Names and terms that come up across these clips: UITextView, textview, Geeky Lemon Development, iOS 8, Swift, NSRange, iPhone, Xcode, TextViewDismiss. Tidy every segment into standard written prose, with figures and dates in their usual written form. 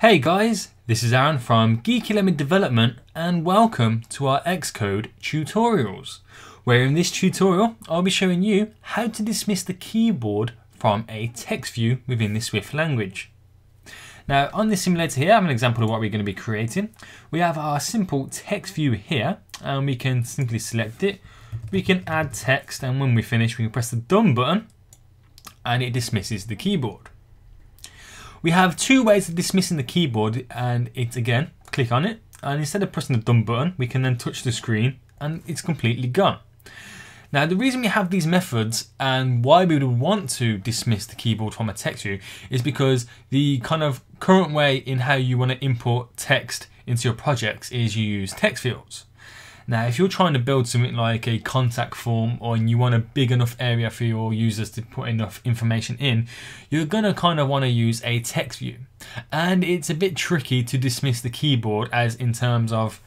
Hey guys, this is Aaron from Geeky Lemon Development and welcome to our Xcode tutorials, where in this tutorial I'll be showing you how to dismiss the keyboard from a text view within the Swift language. Now on this simulator here I have an example of what we're going to be creating. We have our simple text view here and we can simply select it, we can add text, and when we finish we can press the done button and it dismisses the keyboard. We have two ways of dismissing the keyboard, and it's again, click on it, and instead of pressing the done button, we can then touch the screen and it's completely gone. Now, the reason we have these methods and why we would want to dismiss the keyboard from a text view is because the kind of current way in how you want to import text into your projects is you use text fields. Now, if you're trying to build something like a contact form or you want a big enough area for your users to put enough information in, you're going to kind of want to use a text view. And it's a bit tricky to dismiss the keyboard, as in terms of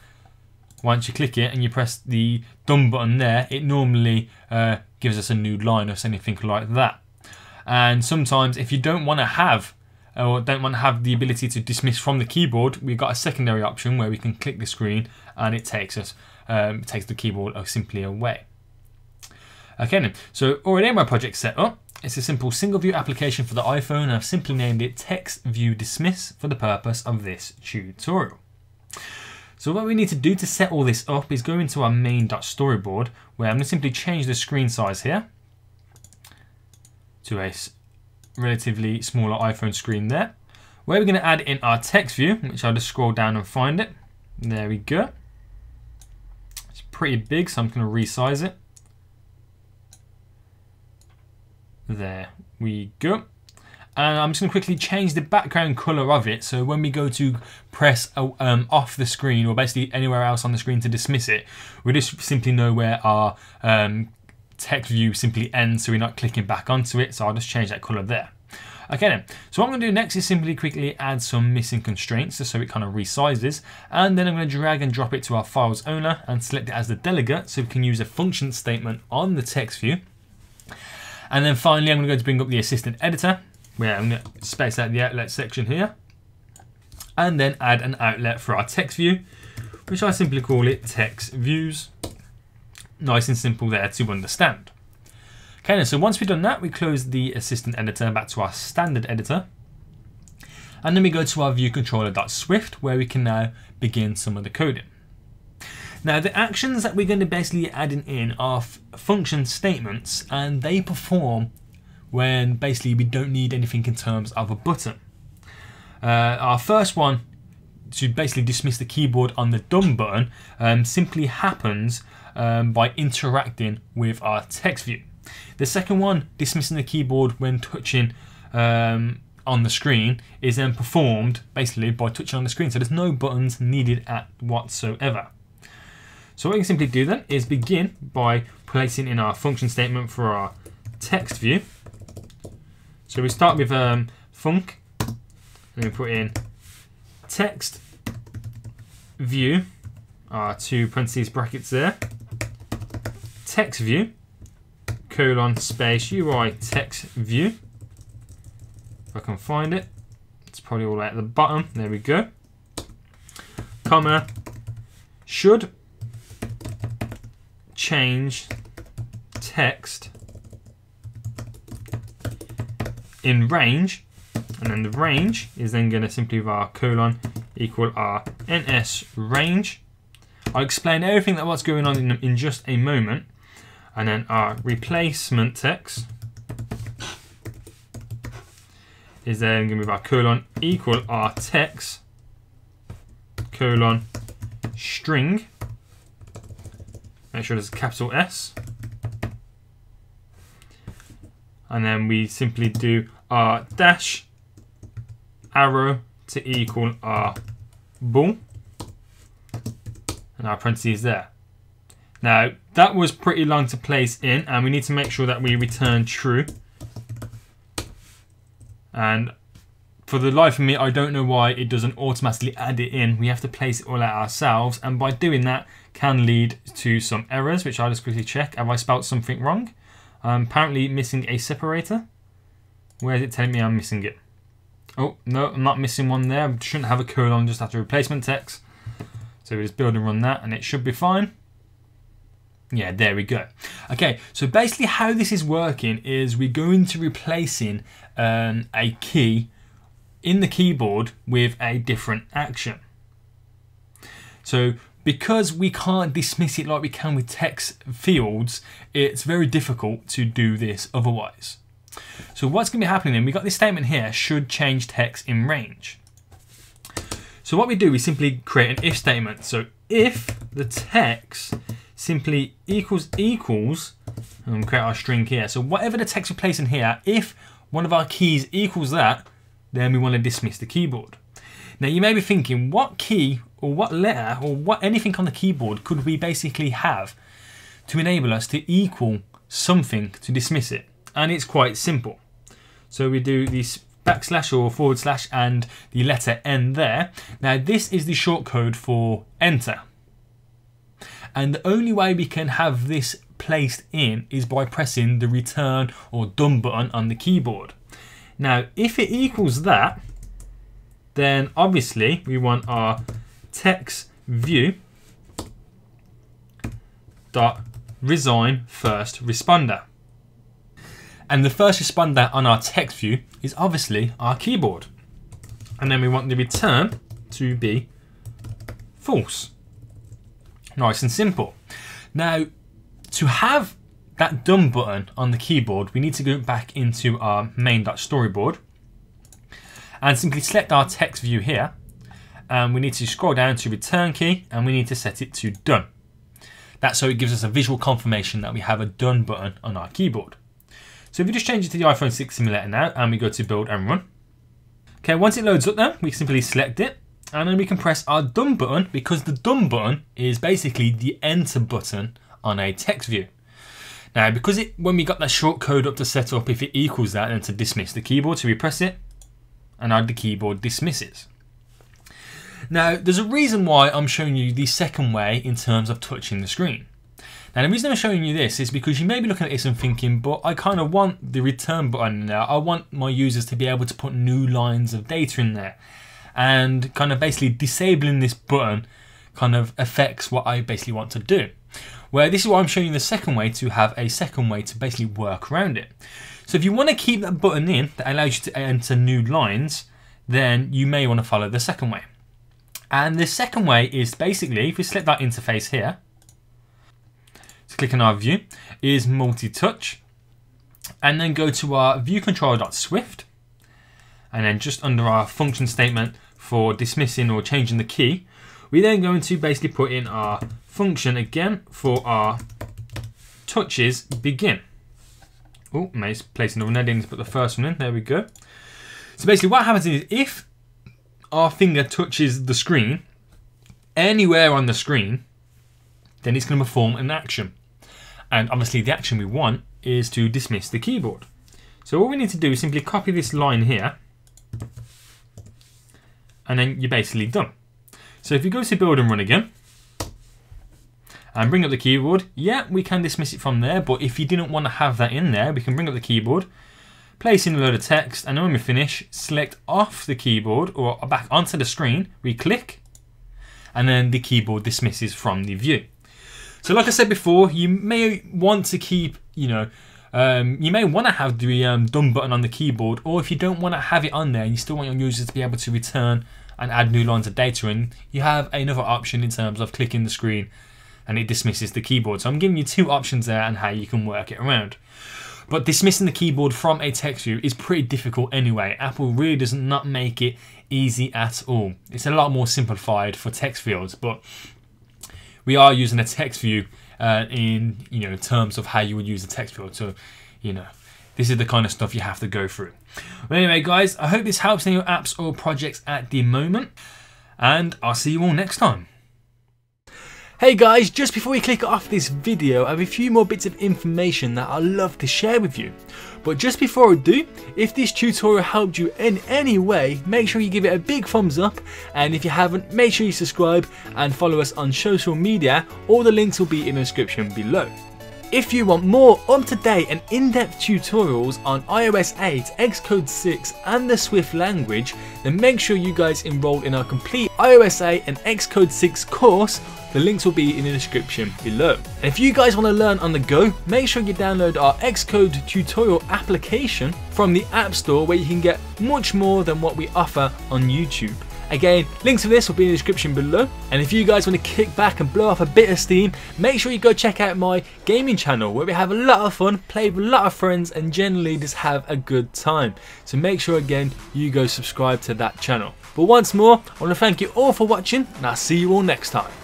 once you click it and you press the done button there, it normally gives us a new line or anything like that. And sometimes if you don't want to have the ability to dismiss from the keyboard, we've got a secondary option where we can click the screen and it takes us takes the keyboard simply away. Okay then, so already in my project set up, it's a simple single view application for the iPhone and I've simply named it TextViewDismiss for the purpose of this tutorial. So what we need to do to set all this up is go into our main.storyboard, where I'm going to simply change the screen size here to a relatively smaller iPhone screen there, where we're going to add in our text view, which I'll just scroll down and find it. There we go. It's pretty big, so I'm going to resize it. There we go. And I'm just going to quickly change the background color of it, so when we go to press off the screen, or basically anywhere else on the screen to dismiss it, we just simply know where our text view simply ends, so we're not clicking back onto it. So I'll just change that color there. Okay then, so what I'm going to do next is simply quickly add some missing constraints just so it kind of resizes, and then I'm going to drag and drop it to our file's owner and select it as the delegate so we can use a function statement on the text view. And then finally I'm going to go to bring up the assistant editor, where I'm going to space out the outlet section here and then add an outlet for our text view, which I simply call it text views. Nice and simple there to understand. Okay, so once we've done that, we close the assistant editor back to our standard editor. And then we go to our viewController.swift, where we can now begin some of the coding. Now, the actions that we're going to basically add in are function statements, and they perform when basically we don't need anything in terms of a button. Our first one, to basically dismiss the keyboard on the done button, simply happens by interacting with our text view. The second one, dismissing the keyboard when touching on the screen, is then performed basically by touching on the screen, so there's no buttons needed at whatsoever. So what we can simply do then is begin by placing in our function statement for our text view. So we start with func, and we put in text view, our two parentheses brackets there, text view, colon space UI text view. If I can find it, it's probably all the way at the bottom. There we go. Comma should change text in range, and then the range is then going to simply be our colon equal our NSRange. I'll explain everything that what's going on in just a moment. And then our replacement text is then going to be our colon equal our text colon string. Make sure there's a capital S. And then we simply do our dash arrow to equal our bool. And our parentheses there. Now, that was pretty long to place in, and we need to make sure that we return true. And for the life of me, I don't know why it doesn't automatically add it in. We have to place it all out ourselves, and by doing that can lead to some errors, which I'll just quickly check. Have I spelt something wrong? I'm apparently missing a separator. Where is it telling me I'm missing it? Oh, no, I'm not missing one there. I shouldn't have a colon just after replacement text. So we just build and run that and it should be fine. Yeah, there we go. Okay, so basically how this is working is we're going to replacing a key in the keyboard with a different action. So because we can't dismiss it like we can with text fields, it's very difficult to do this otherwise. So what's gonna be happening then, we got this statement here, should change text in range. So what we do is simply create an if statement. So if the text simply equals, and we'll create our string here. So whatever the text we place in here, if one of our keys equals that, then we want to dismiss the keyboard. Now you may be thinking, what key or what letter or what anything on the keyboard could we basically have to enable us to equal something to dismiss it? And it's quite simple. So we do this backslash or forward slash and the letter N there. Now this is the shortcode for enter. And the only way we can have this placed in is by pressing the return or done button on the keyboard. Now, if it equals that, then obviously we want our TextView.resign first responder. And the first responder on our text view is obviously our keyboard. And then we want the return to be false. Nice and simple. Now, to have that done button on the keyboard, we need to go back into our main.storyboard and simply select our text view here. And we need to scroll down to return key and we need to set it to done. That's so it gives us a visual confirmation that we have a done button on our keyboard. So if we just change it to the iPhone 6 simulator now and we go to build and run. Okay, once it loads up then, we simply select it. And then we can press our done button because the done button is basically the enter button on a text view. Now, because when we got that shortcode up to set up, if it equals that, then to dismiss the keyboard, so we press it and now the keyboard dismisses. Now, there's a reason why I'm showing you the second way in terms of touching the screen. Now, the reason I'm showing you this is because you may be looking at this and thinking, but I kind of want the return button now. I want my users to be able to put new lines of data in there. And kind of basically disabling this button kind of affects what I basically want to do. Well, this is why I'm showing you the second way to have a second way to basically work around it. So if you want to keep that button in that allows you to enter new lines, then you may want to follow the second way. And the second way is basically, if we select that interface here, so click on our view, is multi-touch, and then go to our view controller.swift, and then just under our function statement for dismissing or changing the key, we're then going to basically put in our function again for our touches begin. Oh, may place another one, I didn't put the first one in, there we go. So basically what happens is if our finger touches the screen, anywhere on the screen, then it's gonna perform an action. And obviously the action we want is to dismiss the keyboard. So all we need to do is simply copy this line here, and then you're basically done. So if you go to build and run again, and bring up the keyboard, yeah, we can dismiss it from there, but if you didn't want to have that in there, we can bring up the keyboard, place in a load of text, and then when we finish, select off the keyboard, or back onto the screen, we click, and then the keyboard dismisses from the view. So like I said before, you may want to keep, you may want to have the done button on the keyboard, or if you don't want to have it on there and you still want your users to be able to return and add new lines of data in, you have another option in terms of clicking the screen and it dismisses the keyboard. So I'm giving you two options there and how you can work it around. But dismissing the keyboard from a text view is pretty difficult anyway. Apple really does not make it easy at all. It's a lot more simplified for text fields, but we are using a text view in terms of how you would use the text field. So, this is the kind of stuff you have to go through. But anyway, guys, I hope this helps in your apps or projects at the moment, and I'll see you all next time. Hey guys, just before we click off this video, I have a few more bits of information that I'd love to share with you. But just before I do, if this tutorial helped you in any way, make sure you give it a big thumbs up, and if you haven't, make sure you subscribe and follow us on social media. All the links will be in the description below. If you want more up-to-date and in-depth tutorials on iOS 8, Xcode 6 and the Swift language, then make sure you guys enroll in our complete iOS 8 and Xcode 6 course. The links will be in the description below. And if you guys want to learn on the go, make sure you download our Xcode tutorial application from the App Store, where you can get much more than what we offer on YouTube. Again, links for this will be in the description below. And if you guys want to kick back and blow off a bit of steam, make sure you go check out my gaming channel, where we have a lot of fun, play with a lot of friends, and generally just have a good time. So make sure again you go subscribe to that channel. But once more, I want to thank you all for watching, and I'll see you all next time.